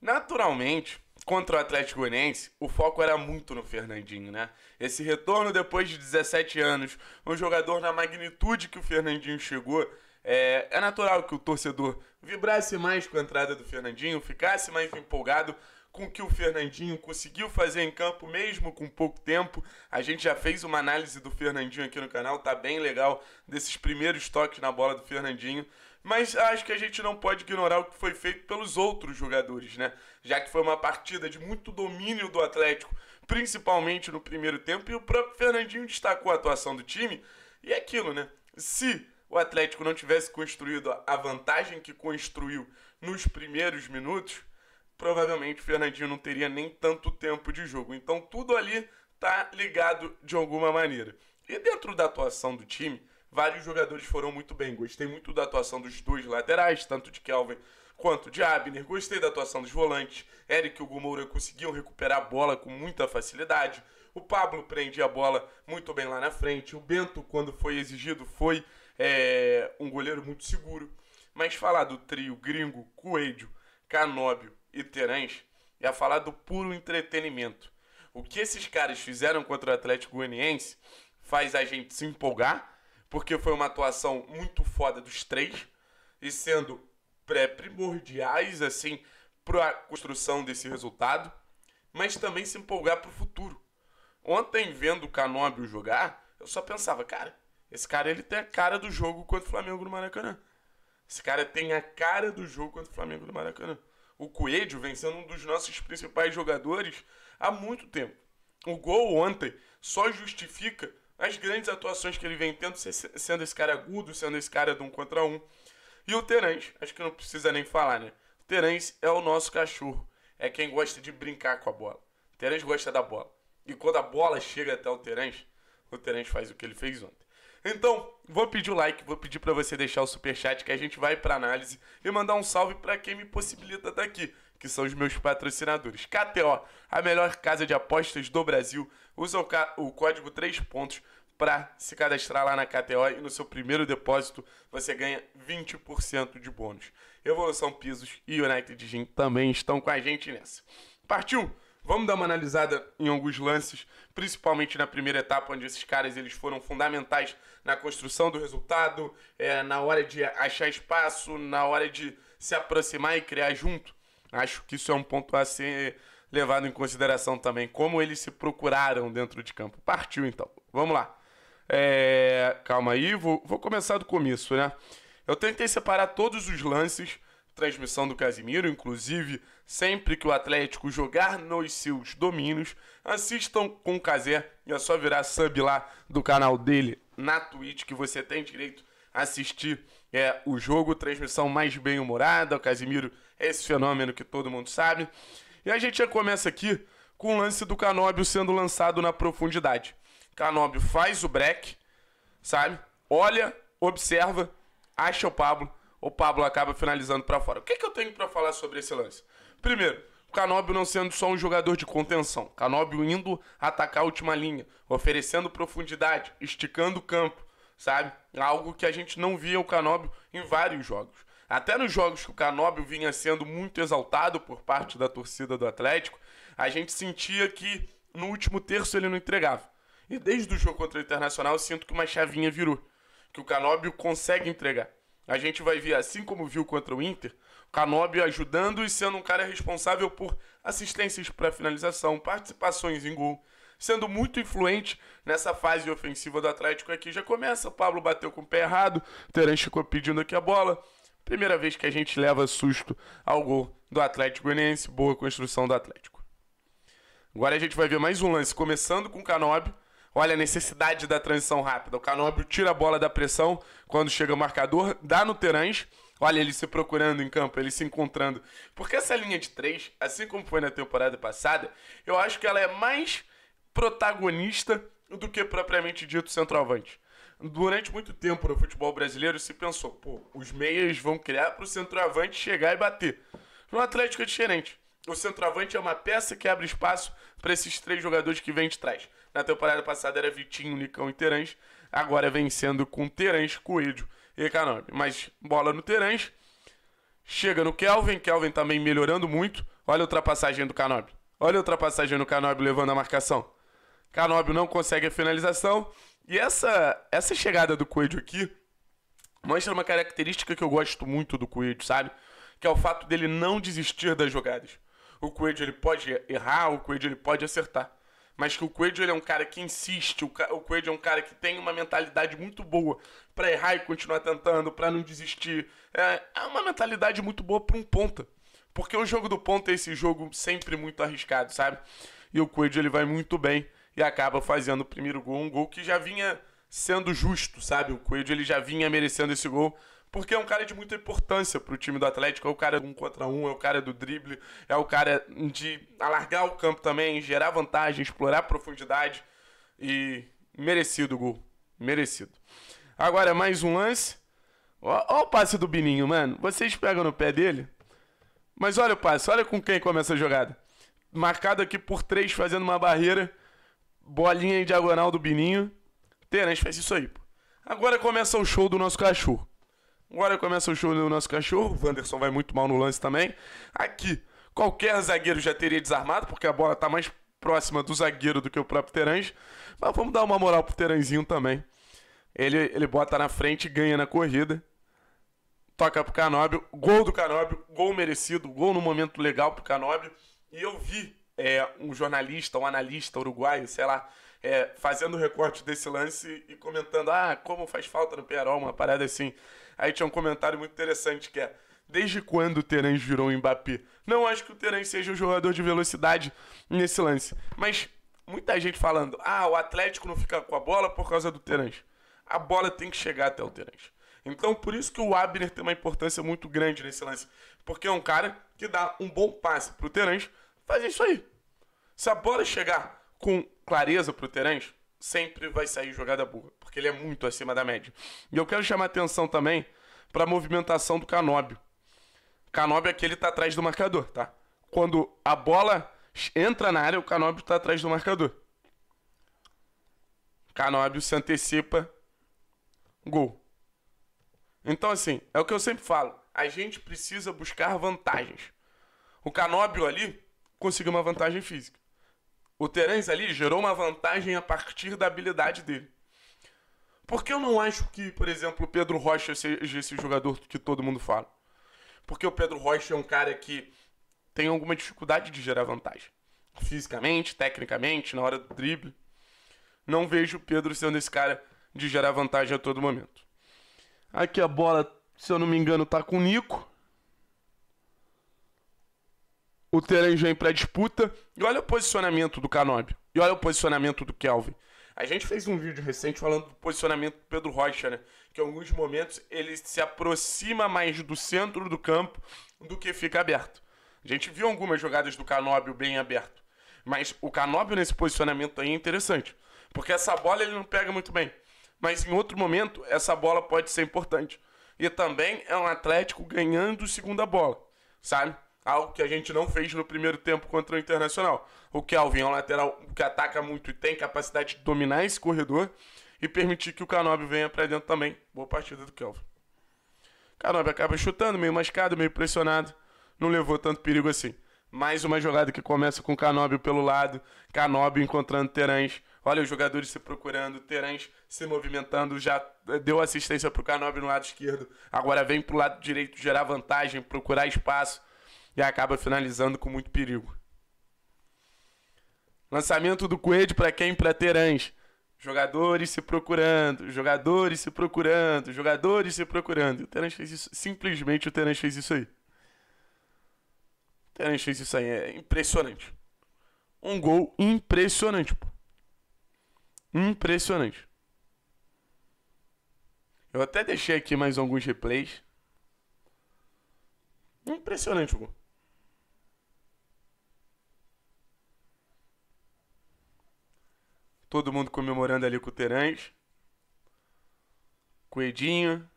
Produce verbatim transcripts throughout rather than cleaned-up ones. Naturalmente, contra o Atlético Goianiense, o foco era muito no Fernandinho, né? Esse retorno depois de dezessete anos, um jogador na magnitude que o Fernandinho chegou, é, é natural que o torcedor vibrasse mais com a entrada do Fernandinho, ficasse mais empolgado com o que o Fernandinho conseguiu fazer em campo, mesmo com pouco tempo. A gente já fez uma análise do Fernandinho aqui no canal, tá bem legal, desses primeiros toques na bola do Fernandinho. Mas acho que a gente não pode ignorar o que foi feito pelos outros jogadores, né? Já que foi uma partida de muito domínio do Atlético, principalmente no primeiro tempo, e o próprio Fernandinho destacou a atuação do time. E é aquilo, né? Se o Atlético não tivesse construído a vantagem que construiu nos primeiros minutos, provavelmente o Fernandinho não teria nem tanto tempo de jogo. Então tudo ali tá ligado de alguma maneira. E dentro da atuação do time, vários jogadores foram muito bem. Gostei muito da atuação dos dois laterais, tanto de Kelvin quanto de Abner. Gostei da atuação dos volantes. Eric e o Gomoura conseguiam recuperar a bola com muita facilidade. O Pablo prendia a bola muito bem lá na frente. O Bento, quando foi exigido, foi é, um goleiro muito seguro. Mas falar do trio gringo, Cuello, Canobbio e Terans é falar do puro entretenimento. O que esses caras fizeram contra o Atlético Goianiense faz a gente se empolgar, porque foi uma atuação muito foda dos três, e sendo pré-primordiais, assim, para a construção desse resultado, mas também se empolgar para o futuro. Ontem, vendo o Canobbio jogar, eu só pensava, cara, esse cara ele tem a cara do jogo contra o Flamengo no Maracanã. Esse cara tem a cara do jogo contra o Flamengo no Maracanã. O Coelho vem sendo um dos nossos principais jogadores há muito tempo. O gol ontem só justifica as grandes atuações que ele vem tendo, sendo esse cara agudo, sendo esse cara de um contra um. E o Terans, acho que não precisa nem falar, né? O Terans é o nosso cachorro, é quem gosta de brincar com a bola. O Terans gosta da bola. E quando a bola chega até o Terans, o Terans faz o que ele fez ontem. Então, vou pedir o like, vou pedir para você deixar o superchat que a gente vai para análise e mandar um salve para quem me possibilita estar aqui, que são os meus patrocinadores. K T O, a melhor casa de apostas do Brasil. Usa o, o código três pontos para se cadastrar lá na K T O e no seu primeiro depósito você ganha vinte por cento de bônus. Evolução Pisos e United Gym também estão com a gente nessa. Partiu! Vamos dar uma analisada em alguns lances, principalmente na primeira etapa, onde esses caras eles foram fundamentais na construção do resultado, é, na hora de achar espaço, na hora de se aproximar e criar junto. Acho que isso é um ponto a ser levado em consideração também, como eles se procuraram dentro de campo. Partiu então, vamos lá. É, calma aí, vou, vou começar do começo, né? Eu tentei separar todos os lances, transmissão do Casimiro, inclusive, sempre que o Atlético jogar nos seus domínios, assistam com o Cazé, e é só virar sub lá do canal dele na Twitch, que você tem direito a assistir é, o jogo, transmissão mais bem-humorada. O Casimiro é esse fenômeno que todo mundo sabe. E a gente já começa aqui com o lance do Canobbio sendo lançado na profundidade. Canobbio faz o break, sabe? Olha, observa, acha o Pablo, o Pablo acaba finalizando para fora. O que, que eu tenho para falar sobre esse lance? Primeiro, o Canobbio não sendo só um jogador de contenção. Canobbio indo atacar a última linha, oferecendo profundidade, esticando o campo, sabe? Algo que a gente não via o Canobbio em vários jogos. Até nos jogos que o Canobbio vinha sendo muito exaltado por parte da torcida do Atlético, a gente sentia que no último terço ele não entregava. E desde o jogo contra o Internacional eu sinto que uma chavinha virou, que o Canobbio consegue entregar. A gente vai ver, assim como viu contra o Inter, o Canobbio ajudando e sendo um cara responsável por assistências para finalização, participações em gol, sendo muito influente nessa fase ofensiva do Atlético aqui. Já começa, o Pablo bateu com o pé errado, o Terans ficou pedindo aqui a bola. Primeira vez que a gente leva susto ao gol do Atlético Goianiense, boa construção do Atlético. Agora a gente vai ver mais um lance, começando com o Canobbio. Olha a necessidade da transição rápida. O Canobbio tira a bola da pressão quando chega o marcador, dá no Terans. Olha ele se procurando em campo, ele se encontrando. Porque essa linha de três, assim como foi na temporada passada, eu acho que ela é mais protagonista do que propriamente dito centroavante. Durante muito tempo no futebol brasileiro se pensou, pô, os meias vão criar para o centroavante chegar e bater. No Atlético é diferente. O centroavante é uma peça que abre espaço para esses três jogadores que vêm de trás. Na temporada passada era Vitinho, Nicão e Terans. Agora vem sendo com Terans, Coelho e Canobbio. Mas bola no Terans. Chega no Kelvin. Kelvin também melhorando muito. Olha a ultrapassagem do Canobbio. Olha a ultrapassagem do Canobbio levando a marcação. Canobbio não consegue a finalização. E essa, essa chegada do Coelho aqui mostra uma característica que eu gosto muito do Coelho, sabe? Que é o fato dele não desistir das jogadas. O Coelho, ele pode errar, o Coelho, ele pode acertar. Mas que o Coelho, ele é um cara que insiste, o Coelho é um cara que tem uma mentalidade muito boa pra errar e continuar tentando, pra não desistir. É, é uma mentalidade muito boa pra um ponta. Porque o jogo do ponta é esse jogo sempre muito arriscado, sabe? E o Coelho, ele vai muito bem e acaba fazendo o primeiro gol. Um gol que já vinha sendo justo, sabe? O Coelho, ele já vinha merecendo esse gol. Porque é um cara de muita importância pro time do Atlético, é o cara do um contra um, é o cara do drible, é o cara de alargar o campo também, gerar vantagem, explorar profundidade e merecido o gol, merecido. Agora mais um lance, olha o passe do Bininho, mano, vocês pegam no pé dele, mas olha o passe, olha com quem começa a jogada. Marcado aqui por três, fazendo uma barreira, bolinha em diagonal do Bininho, Terans faz isso aí. Pô. Agora começa o show do nosso cachorro. Agora começa o show do nosso cachorro, o Anderson vai muito mal no lance também. Aqui, qualquer zagueiro já teria desarmado, porque a bola está mais próxima do zagueiro do que o próprio Terans. Mas vamos dar uma moral pro Teranzinho também. Ele, ele bota na frente, ganha na corrida. Toca pro Canobbio, gol do Canobbio, gol merecido, gol no momento legal pro Canobbio. E eu vi é, um jornalista, um analista uruguaio, sei lá, É, fazendo o recorte desse lance e comentando, ah, como faz falta no Peñarol, uma parada assim. Aí tinha um comentário muito interessante que é, desde quando o Terans virou um Mbappé? Não acho que o Terans seja um jogador de velocidade nesse lance, mas muita gente falando, ah, o Atlético não fica com a bola por causa do Terans. A bola tem que chegar até o Terans. Então por isso que o Abner tem uma importância muito grande nesse lance, porque é um cara que dá um bom passe pro Terans fazer isso aí. Se a bola chegar com clareza pro Terans, sempre vai sair jogada boa, porque ele é muito acima da média. E eu quero chamar atenção também para a movimentação do Canobbio. Canobbio aqui, ele tá atrás do marcador, tá? Quando a bola entra na área, o Canobbio tá atrás do marcador. Canobbio se antecipa, gol. Então, assim, é o que eu sempre falo, a gente precisa buscar vantagens. O Canobbio ali conseguiu uma vantagem física. O Terans ali gerou uma vantagem a partir da habilidade dele. Porque eu não acho que, por exemplo, o Pedro Rocha seja esse jogador que todo mundo fala. Porque o Pedro Rocha é um cara que tem alguma dificuldade de gerar vantagem. Fisicamente, tecnicamente, na hora do drible. Não vejo o Pedro sendo esse cara de gerar vantagem a todo momento. Aqui a bola, se eu não me engano, tá com o Nico. O Terans vem pra disputa. E olha o posicionamento do Canobbio. E olha o posicionamento do Kelvin. A gente fez um vídeo recente falando do posicionamento do Pedro Rocha, né? Que em alguns momentos ele se aproxima mais do centro do campo do que fica aberto. A gente viu algumas jogadas do Canobbio bem aberto. Mas o Canobbio nesse posicionamento aí é interessante. Porque essa bola ele não pega muito bem. Mas em outro momento, essa bola pode ser importante. E também é um Atlético ganhando segunda bola, sabe? Algo que a gente não fez no primeiro tempo contra o Internacional. O Kelvin é um lateral que ataca muito e tem capacidade de dominar esse corredor e permitir que o Canobbio venha para dentro também. Boa partida do Kelvin. Canobbio acaba chutando, meio mascado, meio pressionado. Não levou tanto perigo assim. Mais uma jogada que começa com o Canobbio pelo lado. Canobbio encontrando Terans. Olha os jogadores se procurando. Terans se movimentando. Já deu assistência para o Canobbio no lado esquerdo. Agora vem para o lado direito gerar vantagem, procurar espaço. E acaba finalizando com muito perigo. Lançamento do Coelho para quem? Para Terans. Jogadores se procurando, jogadores se procurando, jogadores se procurando. E o Terans fez isso. Simplesmente o Terans fez isso aí. O Terans fez isso aí. É impressionante. Um gol impressionante. Pô. Impressionante. Eu até deixei aqui mais alguns replays. Impressionante o gol. Todo mundo comemorando ali com o Terans. Coelhinho.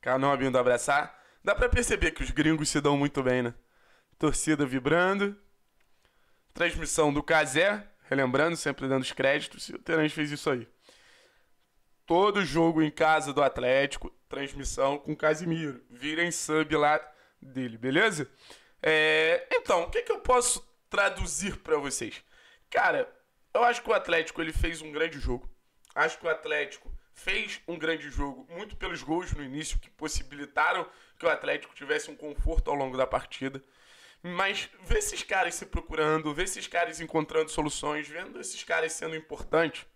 Canobbio indo abraçar. Dá pra perceber que os gringos se dão muito bem, né? Torcida vibrando. Transmissão do Cazé. Relembrando, sempre dando os créditos. E o Terans fez isso aí. Todo jogo em casa do Atlético. Transmissão com Casimiro. Virem sub lá dele, beleza? É, então, o que, que eu posso traduzir para vocês? Cara, eu acho que o Atlético ele fez um grande jogo. Acho que o Atlético fez um grande jogo, muito pelos gols no início, que possibilitaram que o Atlético tivesse um conforto ao longo da partida. Mas ver esses caras se procurando, ver esses caras encontrando soluções, vendo esses caras sendo importantes,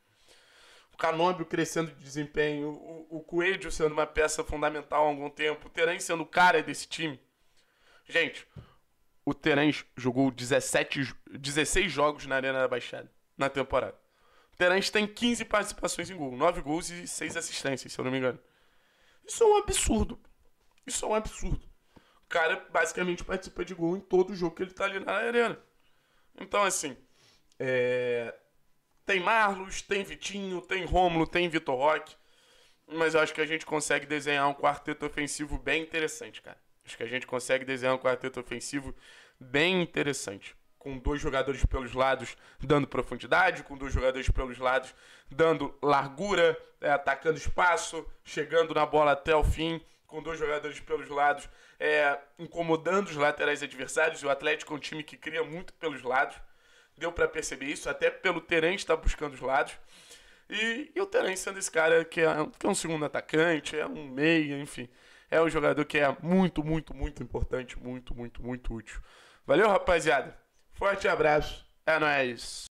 o Canobbio crescendo de desempenho, o, o Cuello sendo uma peça fundamental há algum tempo, o Terans sendo o cara desse time. Gente, o Terans jogou dezessete, dezesseis jogos na Arena da Baixada na temporada. Terans tem quinze participações em gol, nove gols e seis assistências, se eu não me engano. Isso é um absurdo. Isso é um absurdo. O cara basicamente participa de gol em todo jogo que ele tá ali na arena. Então, assim, é... tem Marlos, tem Vitinho, tem Romulo, tem Vitor Roque. Mas eu acho que a gente consegue desenhar um quarteto ofensivo bem interessante, cara. Acho que a gente consegue desenhar um quarteto ofensivo bem interessante. Com dois jogadores pelos lados dando profundidade, com dois jogadores pelos lados dando largura, é, atacando espaço, chegando na bola até o fim, com dois jogadores pelos lados é, incomodando os laterais adversários. E o Atlético é um time que cria muito pelos lados, deu para perceber isso, até pelo Terans estar buscando os lados. E, e o Terans sendo esse cara que é, que é um segundo atacante, é um meia, enfim. É um jogador que é muito, muito, muito importante, muito, muito, muito útil. Valeu, rapaziada! Forte abraço, é nóis!